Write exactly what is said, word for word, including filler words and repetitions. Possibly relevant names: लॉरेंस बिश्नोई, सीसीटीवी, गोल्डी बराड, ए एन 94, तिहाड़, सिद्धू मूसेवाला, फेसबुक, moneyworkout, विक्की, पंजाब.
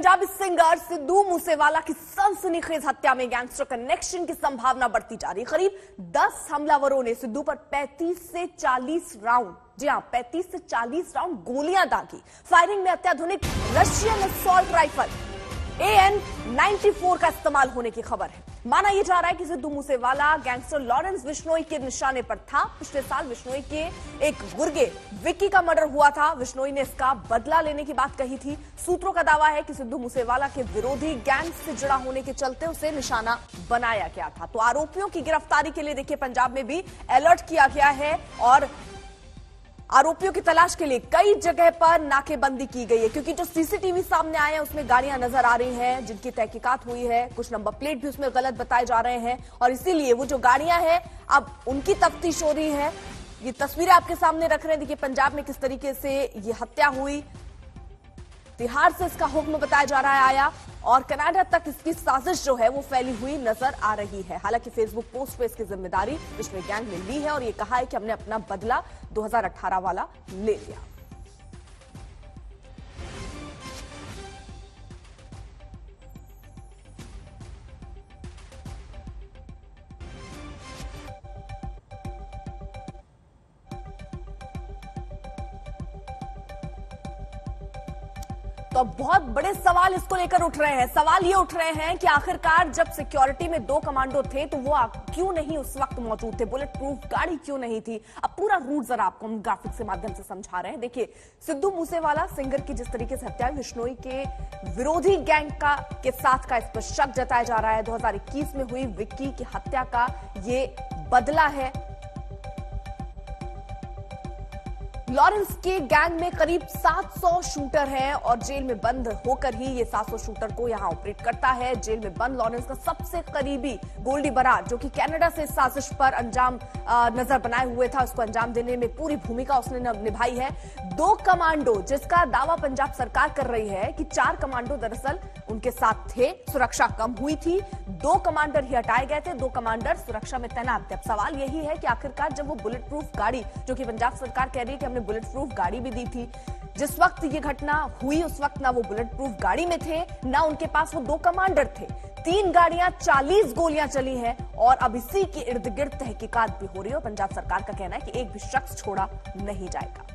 Punjabi singer सिद्धू मूसेवाला की सनसनीखेज हत्या में गैंगस्टर कनेक्शन की संभावना बढ़ती जा रही। करीब दस हमलावरों ने सिद्धू पर पैंतीस से चालीस राउंड जी हां पैंतीस से चालीस राउंड गोलियां दागी। फायरिंग में अत्याधुनिक Russian assault rifle A N चौरानवे का इस्तेमाल होने की खबर है। माना यह जा रहा है कि सिद्धू मूसेवाला गैंगस्टर लॉरेंस बिश्नोई के निशाने पर था। पिछले साल बिश्नोई के एक गुर्गे विक्की का मर्डर हुआ था। बिश्नोई ने इसका बदला लेने की बात कही थी। सूत्रों का दावा है कि सिद्धू मूसेवाला के विरोधी गैंग से जुड़ा होने के चलते उसे निशाना बनाया गया था। तो आरोपियों की गिरफ्तारी के लिए देखिए पंजाब में भी अलर्ट किया गया है और आरोपियों की तलाश के लिए कई जगह पर नाकेबंदी की गई है, क्योंकि जो सीसीटीवी सामने आए हैं उसमें गाड़ियां नजर आ रही हैं जिनकी तहकीकात हुई है। कुछ नंबर प्लेट भी उसमें गलत बताए जा रहे हैं और इसीलिए वो जो गाड़ियां हैं अब उनकी तफ्तीश हो रही है। ये तस्वीरें आपके सामने रख रहे हैं। देखिए पंजाब में किस तरीके से ये हत्या हुई। तिहाड़ से इसका हुक्म बताया जा रहा है आया और कनाडा तक इसकी साजिश जो है वो फैली हुई नजर आ रही है। हालांकि फेसबुक पोस्ट पे इसकी जिम्मेदारी विश्व गैंग ने ली है और ये कहा है कि हमने अपना बदला दो हज़ार अठारह वाला ले लिया। तो बहुत बड़े सवाल इसको लेकर उठ रहे हैं। सवाल ये उठ रहे हैं कि आखिरकार जब सिक्योरिटी में दो कमांडो थे तो वो आप क्यों नहीं उस वक्त मौजूद थे, बुलेट प्रूफ गाड़ी क्यों नहीं थी। अब पूरा रूट जरा आपको हम ग्राफिक्स के माध्यम से समझा रहे हैं। देखिए सिद्धू मूसेवाला सिंगर की जिस तरीके से हत्या बिश्नोई के विरोधी गैंग का के साथ का इस पर शक जताया जा रहा है। दो हजार इक्कीस में हुई विक्की की हत्या का ये बदला है। लॉरेंस के गैंग में करीब सात सौ शूटर हैं और जेल में बंद होकर ही ये सात सौ शूटर को यहाँ ऑपरेट करता है। जेल में बंद लॉरेंस का सबसे करीबी गोल्डी बराड जो कि कनाडा से साजिश पर अंजाम नजर बनाए हुए था, उसको अंजाम देने में पूरी भूमिका उसने निभाई है। दो कमांडो जिसका दावा पंजाब सरकार कर रही है कि चार कमांडो दरअसल उनके साथ थे, सुरक्षा कम हुई थी। दो कमांडर ही हटाए गए थे, दो कमांडर सुरक्षा में तैनात थे। अब सवाल यही है कि आखिरकार जब वो बुलेट प्रूफ गाड़ी जो कि पंजाब सरकार कह रही है कि हमने बुलेट प्रूफ गाड़ी भी दी थी, जिस वक्त ये घटना हुई उस वक्त ना वो बुलेट प्रूफ गाड़ी में थे ना उनके पास वो दो कमांडर थे। तीन गाड़ियां चालीस गोलियां चली हैं और अब इसी के इर्द गिर्द तहकीकात भी हो रही है और पंजाब सरकार का कहना है कि एक भी शख्स छोड़ा नहीं जाएगा।